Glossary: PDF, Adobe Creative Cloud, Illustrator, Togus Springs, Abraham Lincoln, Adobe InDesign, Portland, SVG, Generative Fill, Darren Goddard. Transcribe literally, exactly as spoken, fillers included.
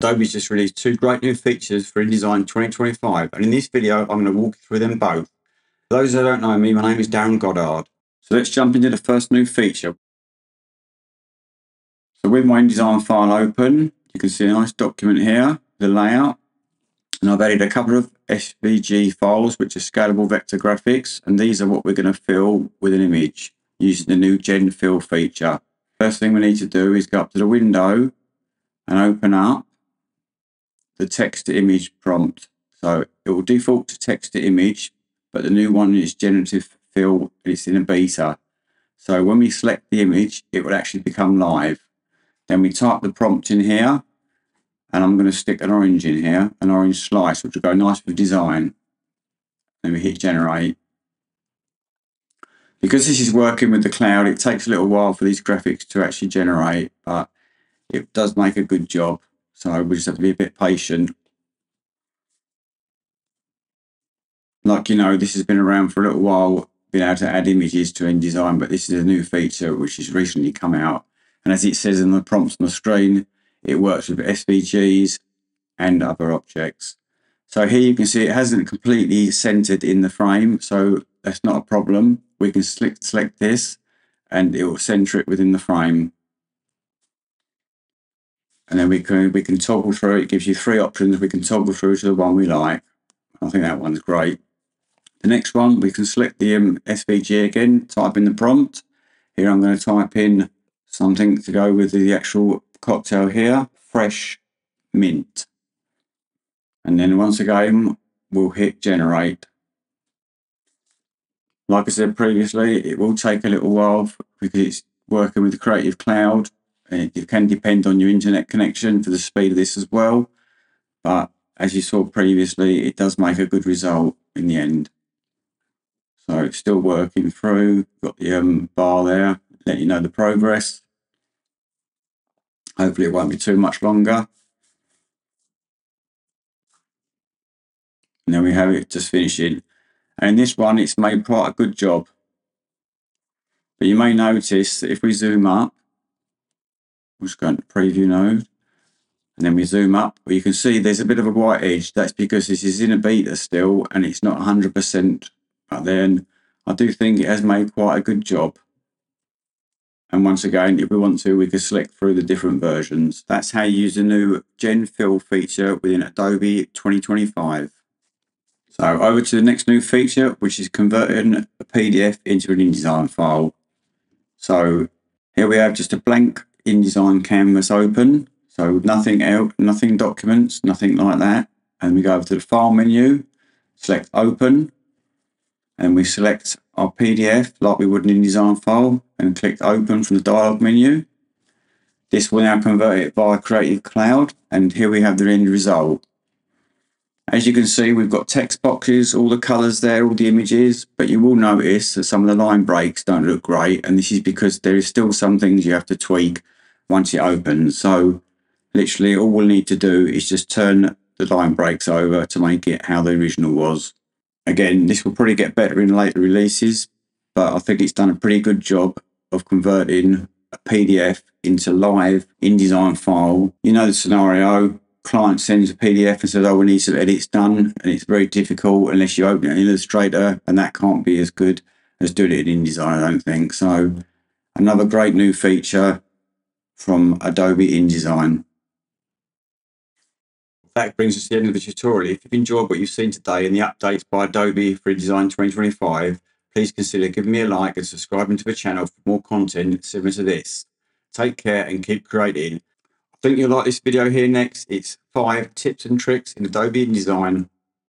Adobe's just released two great new features for InDesign twenty twenty-five, and in this video, I'm going to walk you through them both. For those that don't know me, my name is Darren Goddard. So let's jump into the first new feature. So with my InDesign file open, you can see a nice document here, the layout, and I've added a couple of S V G files, which are scalable vector graphics, and these are what we're going to fill with an image using the new Gen Fill feature. First thing we need to do is go up to the window and open up the text to image prompt. So it will default to text to image, but the new one is Generative Fill, and it's in a beta. So when we select the image, it will actually become live. Then we type the prompt in here, and I'm going to stick an orange in here, an orange slice, which will go nice with design. Then we hit generate. Because this is working with the cloud, it takes a little while for these graphics to actually generate, but it does make a good job. So we just have to be a bit patient. Like you know, this has been around for a little while, being able to add images to InDesign, but this is a new feature which has recently come out. And as it says in the prompts on the screen, it works with S V Gs and other objects. So here you can see it hasn't completely centered in the frame, so that's not a problem. We can select, select this and it will center it within the frame. And then we can we can toggle through. It gives you three options. We can toggle through to the one we like. I think that one's great. The next one, we can select the um, S V G again, type in the prompt. Here I'm going to type in something to go with the actual cocktail here, fresh mint. And then once again, we'll hit generate. Like I said previously, it will take a little while because it's working with the Creative Cloud. It can depend on your internet connection for the speed of this as well, but as you saw previously, it does make a good result in the end. So it's still working through. Got the um, bar there, let you know the progress. Hopefully it won't be too much longer. And then we have it just finishing. And this one, it's made quite a good job. But you may notice that if we zoom up, we'll just go into preview node, and then we zoom up. Well, you can see there's a bit of a white edge. That's because this is in a beta still, and it's not one hundred percent. But then I do think it has made quite a good job. And once again, if we want to, we can select through the different versions. That's how you use the new Gen Fill feature within Adobe twenty twenty-five. So over to the next new feature, which is converting a P D F into an InDesign file. So here we have just a blank InDesign canvas open, so nothing else, nothing documents, nothing like that. And we go over to the file menu, select open, and we select our P D F like we would an InDesign file and click open from the dialog menu. This will now convert it via Creative Cloud, and here we have the end result. As you can see, we've got text boxes, all the colors there, all the images, but you will notice that some of the line breaks don't look great, and this is because there is still some things you have to tweak once it opens. So literally all we'll need to do is just turn the line breaks over to make it how the original was. Again, this will probably get better in later releases, but I think it's done a pretty good job of converting a P D F into live InDesign file. You know the scenario. Client sends a P D F and says, oh, we need some edits done, and it's very difficult unless you open it in Illustrator, and that can't be as good as doing it in InDesign, I don't think. So another great new feature from Adobe InDesign. That brings us to the end of the tutorial. If you've enjoyed what you've seen today and the updates by Adobe for InDesign twenty twenty-five, please consider giving me a like and subscribing to the channel for more content similar to this. Take care and keep creating. I think you'll like this video here next. It's five tips and tricks in Adobe InDesign.